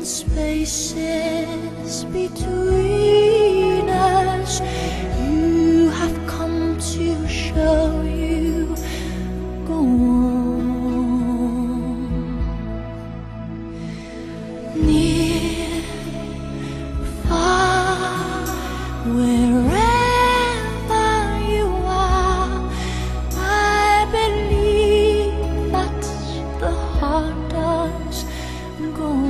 Spaces between us, you have come to show you go on. Near, far, wherever you are, I believe that the heart does go on.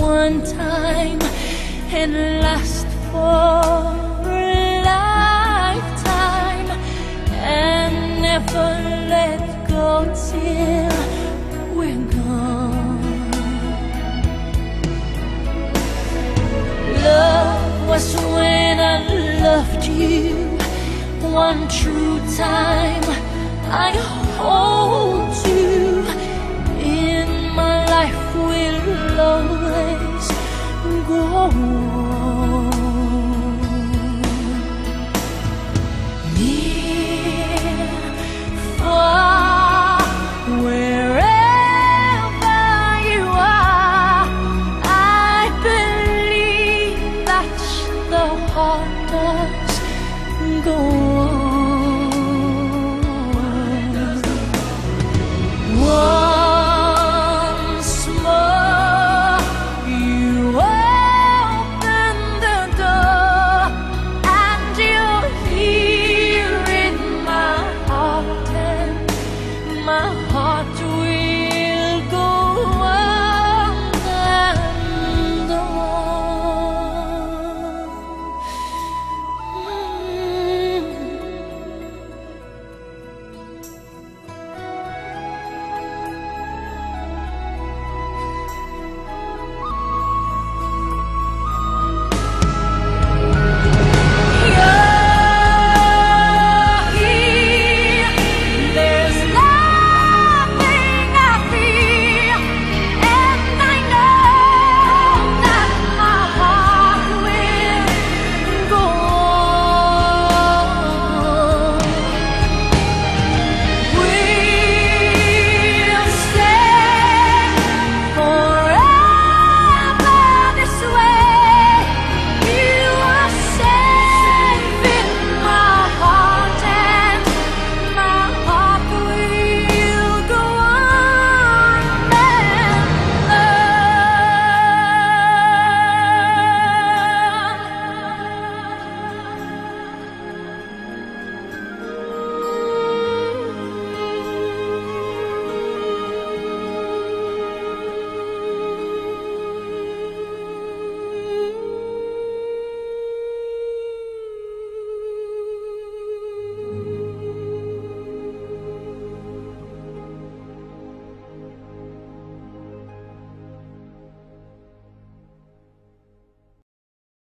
One time and last for a lifetime, and never let go till we're gone. Love was when I loved you, one true time I hold you in my life will always go near, far, wherever you are. I believe that the heart does go on. Whoa. My